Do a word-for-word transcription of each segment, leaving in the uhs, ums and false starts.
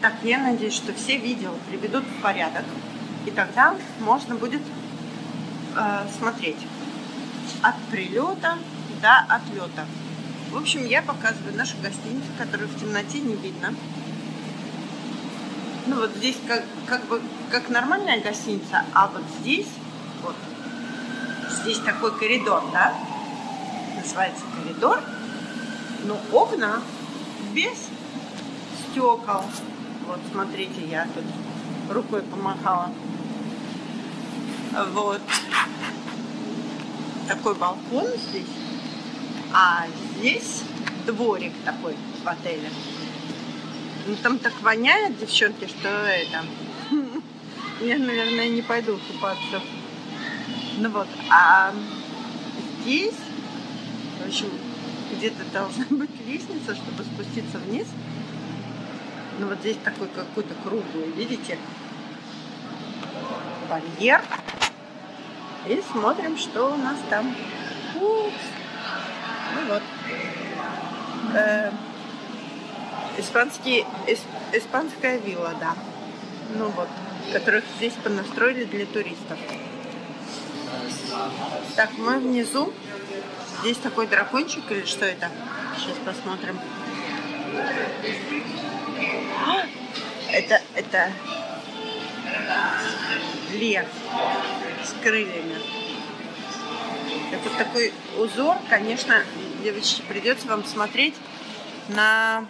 Так, я надеюсь, что все видео приведут в порядок, и тогда можно будет э, смотреть от прилета до отлета. В общем, я показываю нашу гостиницу, которую в темноте не видно. Ну вот здесь как, как бы как нормальная гостиница, а вот здесь, вот, здесь такой коридор, да, называется коридор, но окна без стекол. Вот, смотрите, я тут рукой помахала. Вот. Такой балкон здесь. А здесь дворик такой в отеле. Ну, там так воняет, девчонки, что это... Я, наверное, не пойду купаться. Ну вот, а здесь, в общем, где-то должна быть лестница, чтобы спуститься вниз. Ну вот здесь такой какой-то круглый, видите, барьер. И смотрим, что у нас там. Упс. Ну вот. Э, испанский, исп, испанская вилла, да. Ну вот, которых здесь понастроили для туристов. Так, мы внизу. Здесь такой дракончик или что это? Сейчас посмотрим. Это, это лев с крыльями. Это такой узор, конечно, девочки, придется вам смотреть на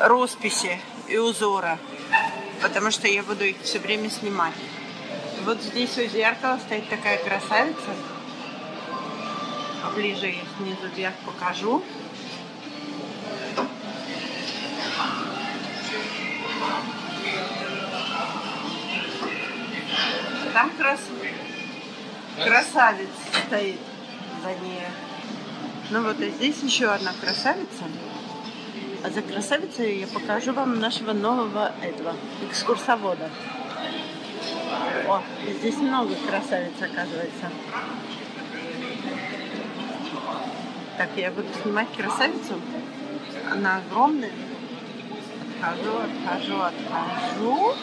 росписи и узоры, потому что я буду их все время снимать. Вот здесь у зеркала стоит такая красавица. Поближе я снизу вверх покажу. Там крас... красавец стоит за ней. Ну вот, и здесь еще одна красавица. А за красавицей я покажу вам нашего нового этого экскурсовода. О, здесь много красавиц, оказывается. Так, я буду снимать красавицу. Она огромная. Отхожу, отхожу, отхожу.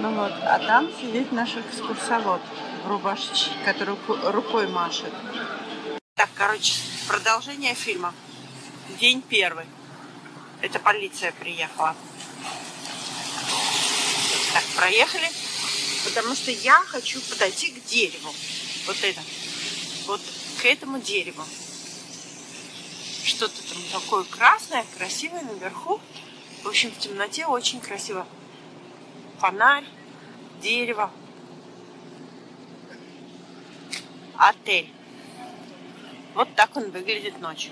Ну вот, а там сидит наш экскурсовод в рубашечке, который рукой машет. Так, короче, продолжение фильма. День первый. Это полиция приехала. Так, проехали. Потому что я хочу подойти к дереву. Вот это. Вот к этому дереву. Что-то там такое красное, красивое наверху. В общем, в темноте очень красиво. Фонарь, дерево, отель. Вот так он выглядит ночью.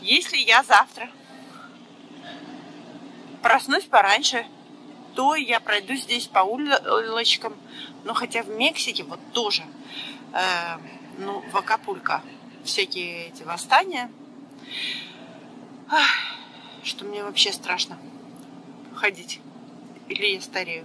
Если я завтра проснусь пораньше, то я пройду здесь по улочкам. Но хотя в Мексике вот тоже, э, ну, в Акапулько всякие эти восстания, что мне вообще страшно ходить. Или я старею.